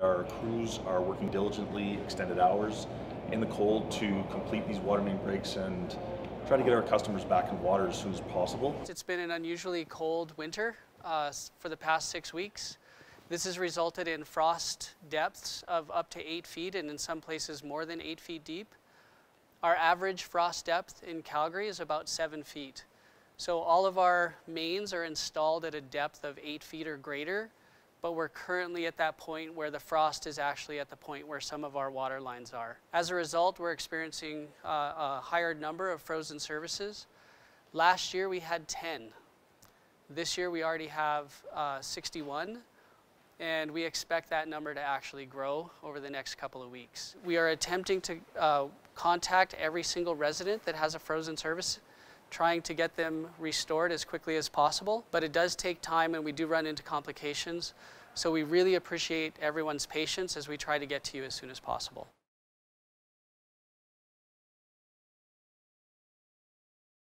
Our crews are working diligently, extended hours in the cold to complete these water main breaks and try to get our customers back in water as soon as possible. It's been an unusually cold winter for the past 6 weeks. This has resulted in frost depths of up to 8 feet and in some places more than 8 feet deep. Our average frost depth in Calgary is about 7 feet. So all of our mains are installed at a depth of 8 feet or greater, but we're currently at that point where the frost is actually at the point where some of our water lines are. As a result, we're experiencing a higher number of frozen services. Last year we had 10. This year we already have 61, and we expect that number to actually grow over the next couple of weeks. We are attempting to contact every single resident that has a frozen service, trying to get them restored as quickly as possible, but it does take time and we do run into complications. So we really appreciate everyone's patience as we try to get to you as soon as possible.